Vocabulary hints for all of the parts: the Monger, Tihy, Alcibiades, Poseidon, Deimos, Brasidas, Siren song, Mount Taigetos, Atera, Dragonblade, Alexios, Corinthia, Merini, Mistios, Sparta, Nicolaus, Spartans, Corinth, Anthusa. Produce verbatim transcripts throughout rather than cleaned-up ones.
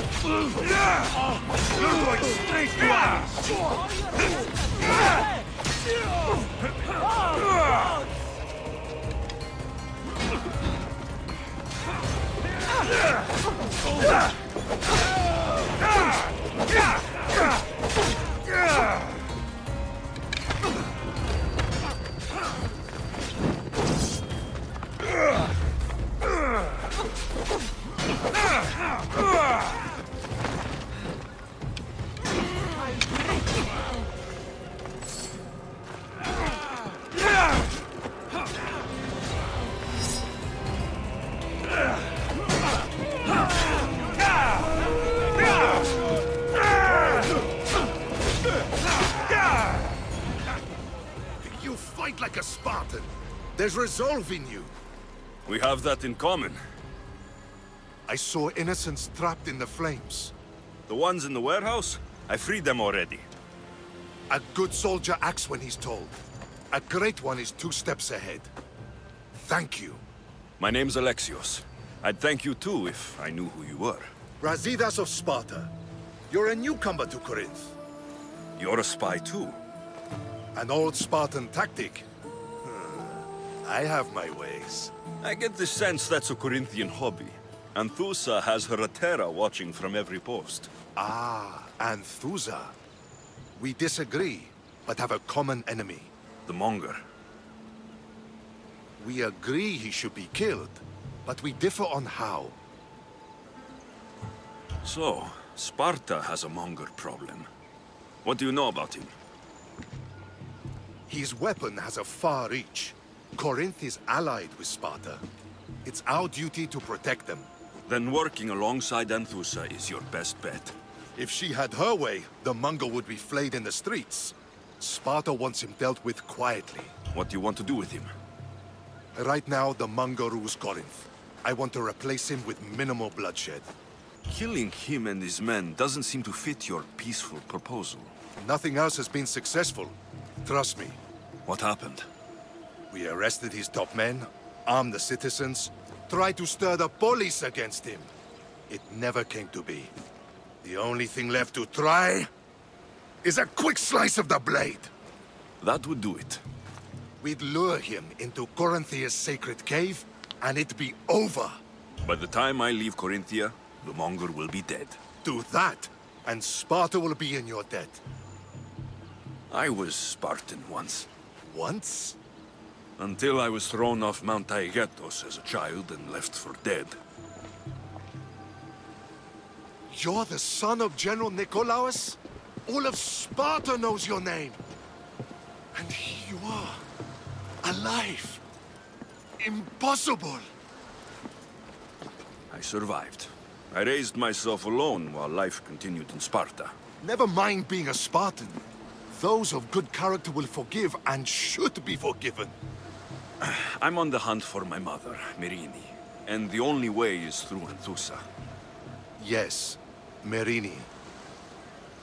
You're going straight to us. You fight like a Spartan. There's resolve in you. We have that in common. I saw innocents trapped in the flames. The ones in the warehouse? I freed them already. A good soldier acts when he's told. A great one is two steps ahead. Thank you. My name's Alexios. I'd thank you too if I knew who you were. Brasidas of Sparta. You're a newcomer to Corinth. You're a spy too. An old Spartan tactic. I have my ways. I get the sense that's a Corinthian hobby. Anthusa has her Atera watching from every post. Ah, Anthusa. We disagree, but have a common enemy. The Monger. We agree he should be killed, but we differ on how. So, Sparta has a Monger problem. What do you know about him? His weapon has a far reach. Corinth is allied with Sparta. It's our duty to protect them. Then working alongside Anthusa is your best bet. If she had her way, the Monger would be flayed in the streets. Sparta wants him dealt with quietly. What do you want to do with him? Right now, the Monger rules Corinth. I want to replace him with minimal bloodshed. Killing him and his men doesn't seem to fit your peaceful proposal. Nothing else has been successful. Trust me. What happened? We arrested his top men, armed the citizens, tried to stir the police against him. It never came to be. The only thing left to try is a quick slice of the blade. That would do it. We'd lure him into Corinthia's sacred cave, and it'd be over. By the time I leave Corinthia, the Monger will be dead. Do that, and Sparta will be in your debt. I was Spartan once. Once? Until I was thrown off Mount Taigetos as a child and left for dead. You're the son of General Nicolaus? All of Sparta knows your name. And here you are. Alive. Impossible. I survived. I raised myself alone while life continued in Sparta. Never mind being a Spartan. Those of good character will forgive and should be forgiven. I'm on the hunt for my mother, Merini, and the only way is through Anthusa. Yes, Merini.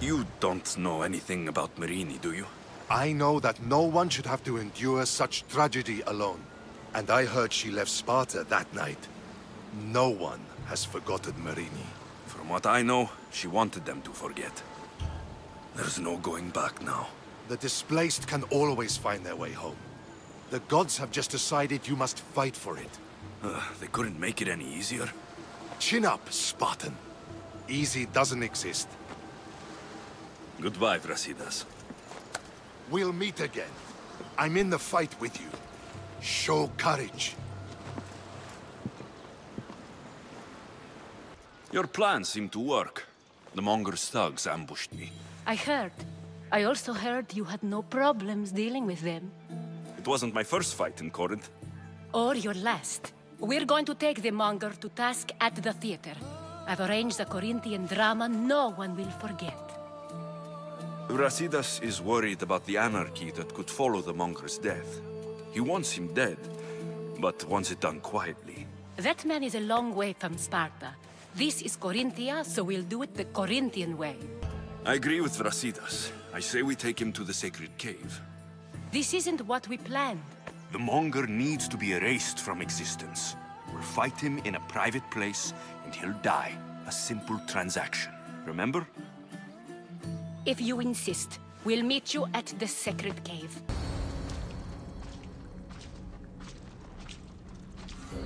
You don't know anything about Merini, do you? I know that no one should have to endure such tragedy alone. And I heard she left Sparta that night. No one has forgotten Merini. From what I know, she wanted them to forget. There's no going back now. The displaced can always find their way home. The gods have just decided you must fight for it. Uh, they couldn't make it any easier. Chin up, Spartan. Easy doesn't exist. Goodbye, Brasidas. We'll meet again. I'm in the fight with you. Show courage. Your plan seemed to work. The Monger's thugs ambushed me. I heard. I also heard you had no problems dealing with them. It wasn't my first fight in Corinth. Or your last. We're going to take the Monger to task at the theater. I've arranged a Corinthian drama no one will forget. Brasidas is worried about the anarchy that could follow the Monger's death. He wants him dead, but wants it done quietly. That man is a long way from Sparta. This is Corinthia, so we'll do it the Corinthian way. I agree with Brasidas. I say we take him to the sacred cave. This isn't what we planned. The Monger needs to be erased from existence. We'll fight him in a private place, and he'll die, a simple transaction, remember? If you insist, we'll meet you at the sacred cave.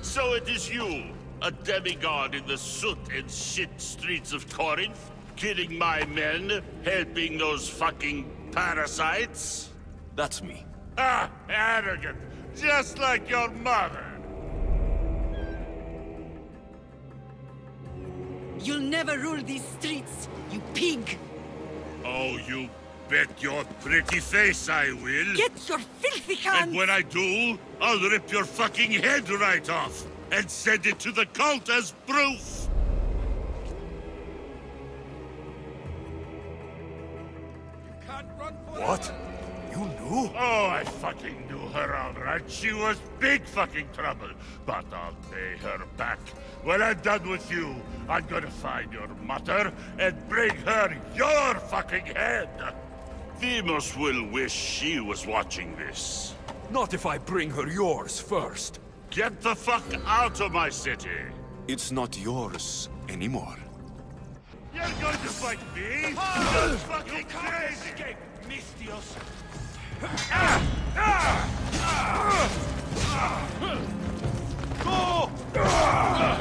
So it is you, a demigod in the soot and shit streets of Corinth, killing my men, helping those fucking parasites? That's me. Ah, arrogant, just like your mother. You'll never rule these streets, you pig! Oh, you bet your pretty face I will! Get your filthy hands! And when I do, I'll rip your fucking head right off and send it to the cult as proof! You can't run for what? That. You knew? Oh, I fucking knew her all right. She was big fucking trouble, but I'll pay her back. When I'm done with you, I'm gonna find your mother and bring her your fucking head! Deimos will wish she was watching this. Not if I bring her yours first. Get the fuck out of my city! It's not yours anymore. You're going to fight me? Oh, you're fucking crazy! Escape, Mistios! Ah, ah, ah, ah. Go! Ah.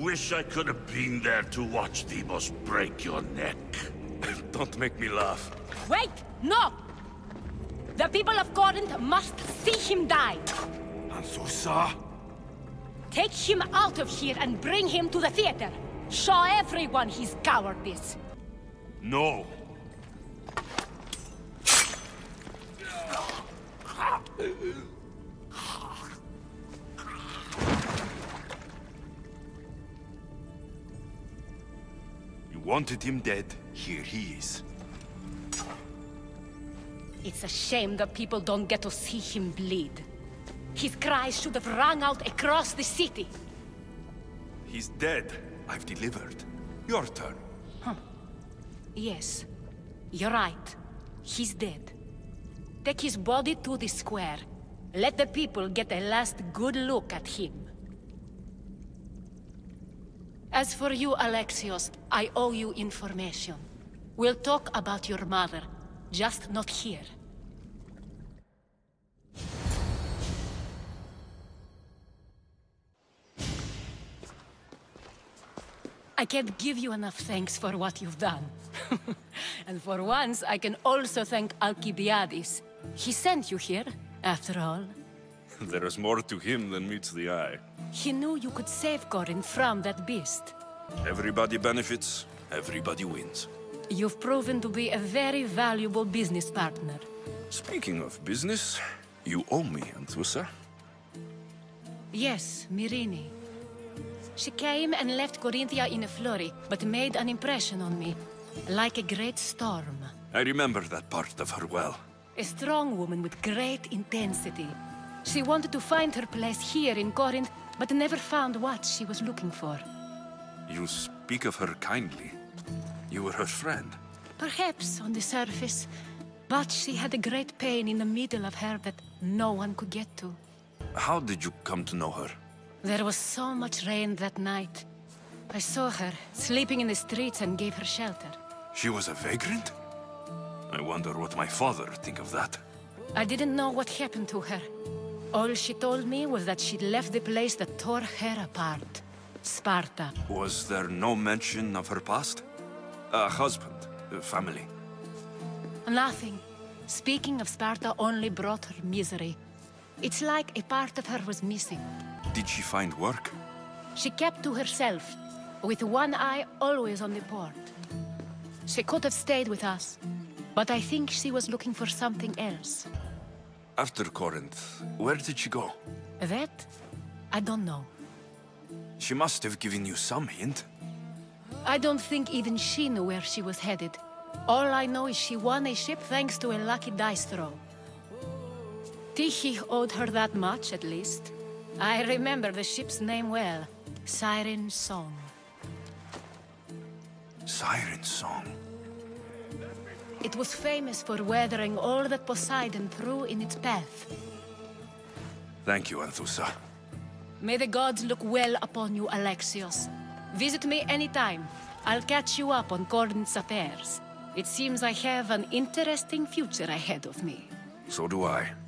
Wish I could have been there to watch Deimos break your neck. Don't make me laugh. Wait! No! The people of Corinth must see him die. Anthusa? Take him out of here and bring him to the theater. Show everyone his cowardice. No. Wanted him dead, here he is. It's a shame that people don't get to see him bleed. His cries should have rung out across the city. He's dead. I've delivered. Your turn. Huh. Yes, you're right. He's dead. Take his body to the square. Let the people get a last good look at him. As for you, Alexios, I owe you information. We'll talk about your mother, just not here. I can't give you enough thanks for what you've done. And for once, I can also thank Alcibiades. He sent you here, after all. There is more to him than meets the eye. He knew you could save Corinth from that beast. Everybody benefits, everybody wins. You've proven to be a very valuable business partner. Speaking of business, you owe me, Anthusa. Yes, Merini. She came and left Corinthia in a flurry, but made an impression on me, like a great storm. I remember that part of her well. A strong woman with great intensity. She wanted to find her place here in Corinth, but never found what she was looking for. You speak of her kindly. You were her friend. Perhaps, on the surface. But she had a great pain in the middle of her that no one could get to. How did you come to know her? There was so much rain that night. I saw her sleeping in the streets and gave her shelter. She was a vagrant? I wonder what my father think of that. I didn't know what happened to her. All she told me was that she left the place that tore her apart. Sparta. Was there no mention of her past? A husband, a family? Nothing. Speaking of Sparta only brought her misery. It's like a part of her was missing. Did she find work? She kept to herself, with one eye always on the port. She could have stayed with us, but I think she was looking for something else. After Corinth, where did she go? That? I don't know. She must have given you some hint. I don't think even she knew where she was headed. All I know is she won a ship thanks to a lucky dice throw. Tihy owed her that much, at least. I remember the ship's name well. Siren Song. Siren Song? It was famous for weathering all that Poseidon threw in its path. Thank you, Anthusa. May the gods look well upon you, Alexios. Visit me anytime. I'll catch you up on Corinth's affairs. It seems I have an interesting future ahead of me. So do I.